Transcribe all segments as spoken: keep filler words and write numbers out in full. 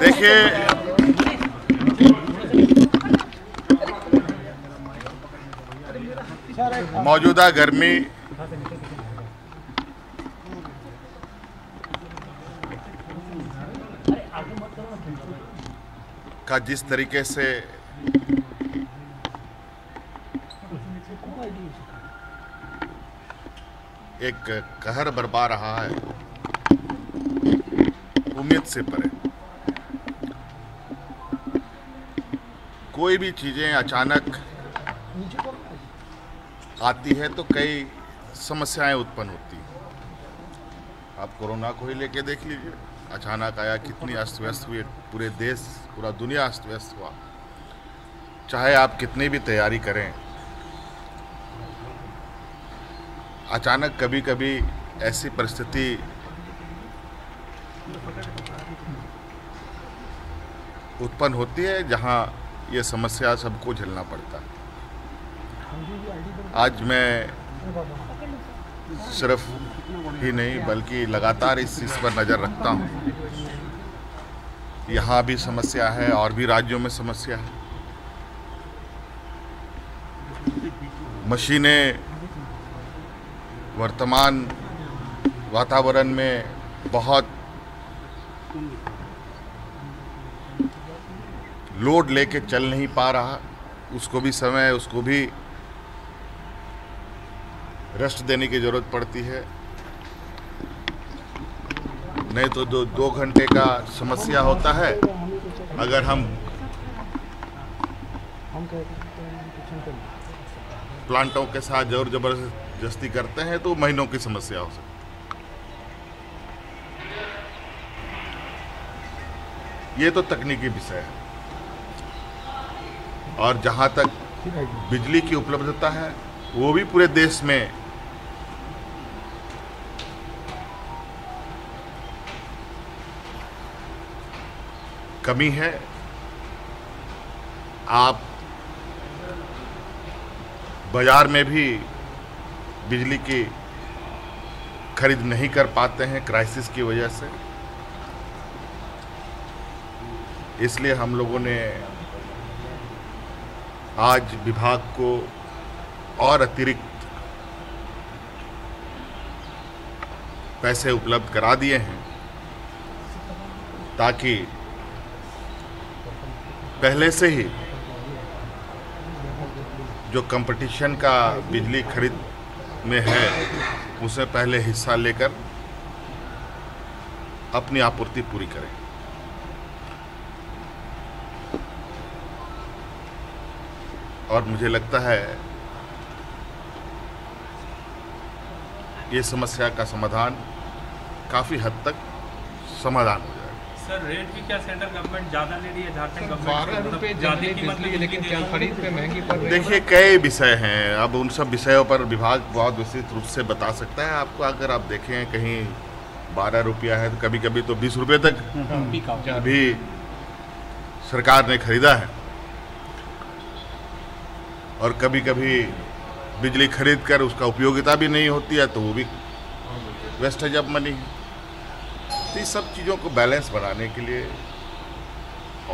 देखिए मौजूदा गर्मी का जिस तरीके से एक कहर बरपा रहा है, उम्मीद से परे कोई भी चीज़ें अचानक आती है तो कई समस्याएं उत्पन्न होती हैं। आप कोरोना को ही लेके देख लीजिए, अचानक आया, कितनी अस्त व्यस्त हुई, पूरे देश पूरा दुनिया अस्त व्यस्त हुआ। चाहे आप कितनी भी तैयारी करें, अचानक कभी कभी ऐसी परिस्थिति उत्पन्न होती है जहां ये समस्या सबको झेलना पड़ता है। आज मैं सिर्फ ही नहीं बल्कि लगातार इस चीज़ पर नज़र रखता हूं। यहां भी समस्या है और भी राज्यों में समस्या है। मशीनें वर्तमान वातावरण में बहुत लोड लेके चल नहीं पा रहा, उसको भी समय उसको भी रेस्ट देने की ज़रूरत पड़ती है। नहीं तो जो दो घंटे का समस्या होता है, अगर हम प्लांटों के साथ जोर जबरदस्ती करते हैं तो महीनों की समस्या हो सकती है। ये तो तकनीकी विषय है। और जहाँ तक बिजली की उपलब्धता है, वो भी पूरे देश में कमी है। आप बाज़ार में भी बिजली की खरीद नहीं कर पाते हैं क्राइसिस की वजह से। इसलिए हम लोगों ने आज विभाग को और अतिरिक्त पैसे उपलब्ध करा दिए हैं, ताकि पहले से ही जो कंपटीशन का बिजली खरीद में है उसमें पहले हिस्सा लेकर अपनी आपूर्ति पूरी करें। और मुझे लगता है ये समस्या का समाधान काफ़ी हद तक समाधान हो जाएगा। सर, रेट भी क्या सेंट्रल गवर्नमेंट ज़्यादा ले रही है? झारखंड गवर्नमेंट ज़्यादा कीमत ले रही है, लेकिन क्या खरीद पे महंगी पड़ रही है? देखिए, कई विषय हैं। अब उन सब विषयों पर विभाग बहुत विस्तृत रूप से बता सकता है आपको। अगर आप देखें, कहीं बारह रुपया है तो कभी कभी तो बीस रुपये तक भी सरकार ने खरीदा है। और कभी कभी बिजली खरीद कर उसका उपयोगिता भी नहीं होती है, तो वो भी वेस्टेज ऑफ मनी है। तो इस सब चीज़ों को बैलेंस बनाने के लिए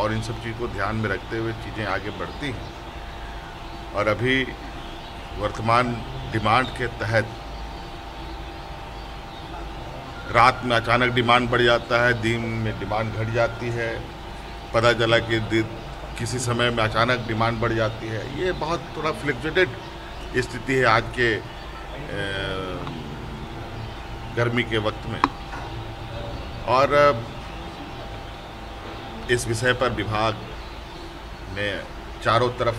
और इन सब चीज़ को ध्यान में रखते हुए चीज़ें आगे बढ़ती हैं। और अभी वर्तमान डिमांड के तहत रात में अचानक डिमांड बढ़ जाता है, दिन में डिमांड घट जाती है, पता चला कि किसी समय में अचानक डिमांड बढ़ जाती है। ये बहुत थोड़ा फ्लक्चुएटेड स्थिति है आज के गर्मी के वक्त में। और इस विषय पर विभाग ने चारों तरफ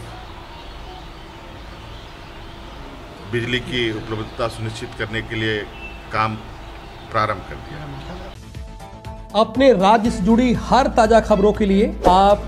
बिजली की उपलब्धता सुनिश्चित करने के लिए काम प्रारंभ कर दिया। अपने राज्य से जुड़ी हर ताज़ा खबरों के लिए आप